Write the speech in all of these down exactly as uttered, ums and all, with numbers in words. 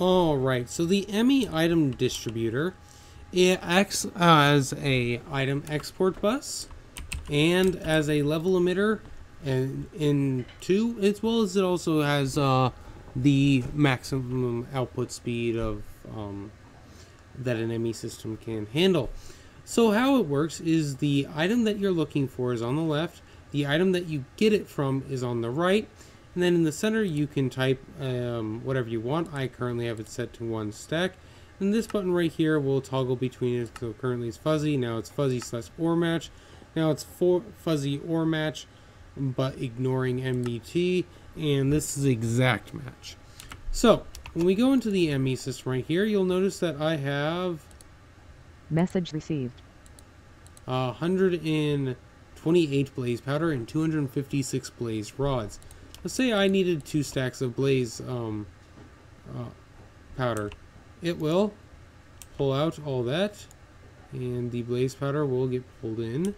Alright, so the M E Item Distributor, it acts as a item export bus and as a level emitter, and in two, as well as it also has uh, the maximum output speed of um, that an M E system can handle. So how it works is the item that you're looking for is on the left, the item that you get it from is on the right, and then in the center you can type um, whatever you want. I currently have it set to one stack, and this button right here will toggle between it. So currently it's fuzzy, now it's fuzzy slash or match, now it's for fuzzy or match, but ignoring M B T, and this is exact match. So when we go into the M E system right here, you'll notice that I have message received one hundred twenty-eight blaze powder and two hundred fifty-six blaze rods. Let's say I needed two stacks of blaze um, uh, powder. It will pull out all that, and the blaze powder will get pulled in.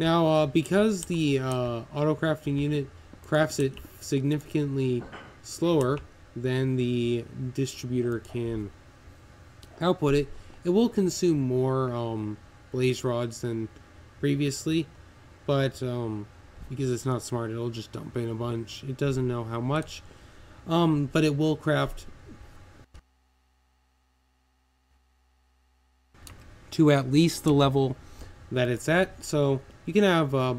Now, uh, because the uh, auto crafting unit crafts it significantly slower than the distributor can output it, it will consume more um, blaze rods than previously, but um, because it's not smart, it'll just dump in a bunch. It doesn't know how much, um, but it will craft to at least the level that it's at, so you can have uh,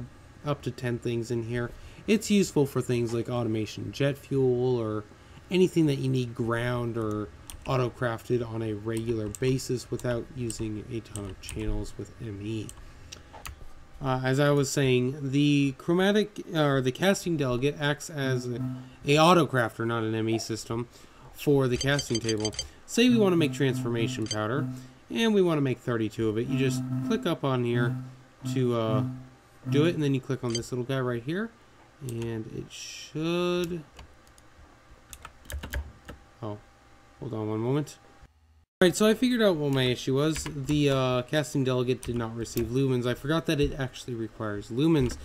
up to ten things in here. It's useful for things like automation jet fuel or anything that you need ground or auto crafted on a regular basis without using a ton of channels with M E. Uh, as I was saying, the chromatic or the casting delegate acts as a, a auto crafter, not an M E system, for the casting table. Say we want to make transformation powder, and we want to make thirty-two of it. You just click up on here to uh, do it, and then you click on this little guy right here, and it should. Oh, hold on one moment. Alright, so I figured out what my issue was. The uh, casting delegate did not receive lumens. I forgot that it actually requires lumens.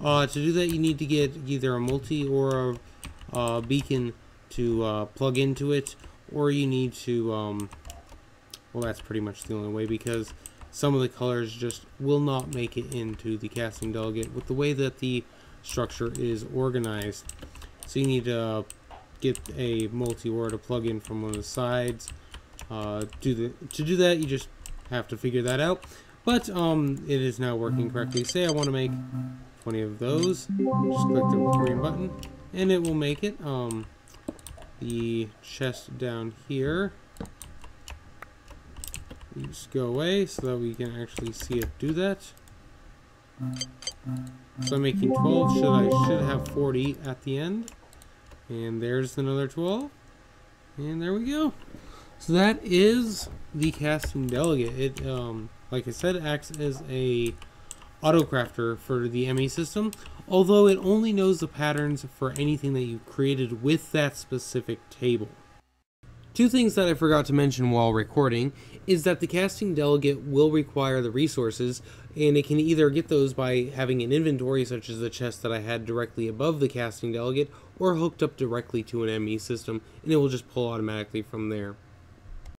Uh, to do that, you need to get either a multi or a uh, beacon to uh, plug into it, or you need to, um, well, that's pretty much the only way, because some of the colors just will not make it into the casting delegate with the way that the structure is organized. So you need to uh, get a multi or to plug in from one of the sides. Uh, do the, to do that, you just have to figure that out. But um, it is now working correctly. Say I want to make twenty of those. Just click the green button, and it will make it. Um, the chest down here, you just go away so that we can actually see it do that. So I'm making twelve. Should I should have forty at the end? And there's another twelve. And there we go. So that is the casting delegate. It, um, like I said, acts as a autocrafter for the M E system, although it only knows the patterns for anything that you created with that specific table. Two things that I forgot to mention while recording is that the casting delegate will require the resources, and it can either get those by having an inventory, such as the chest that I had directly above the casting delegate, or hooked up directly to an M E system, and it will just pull automatically from there.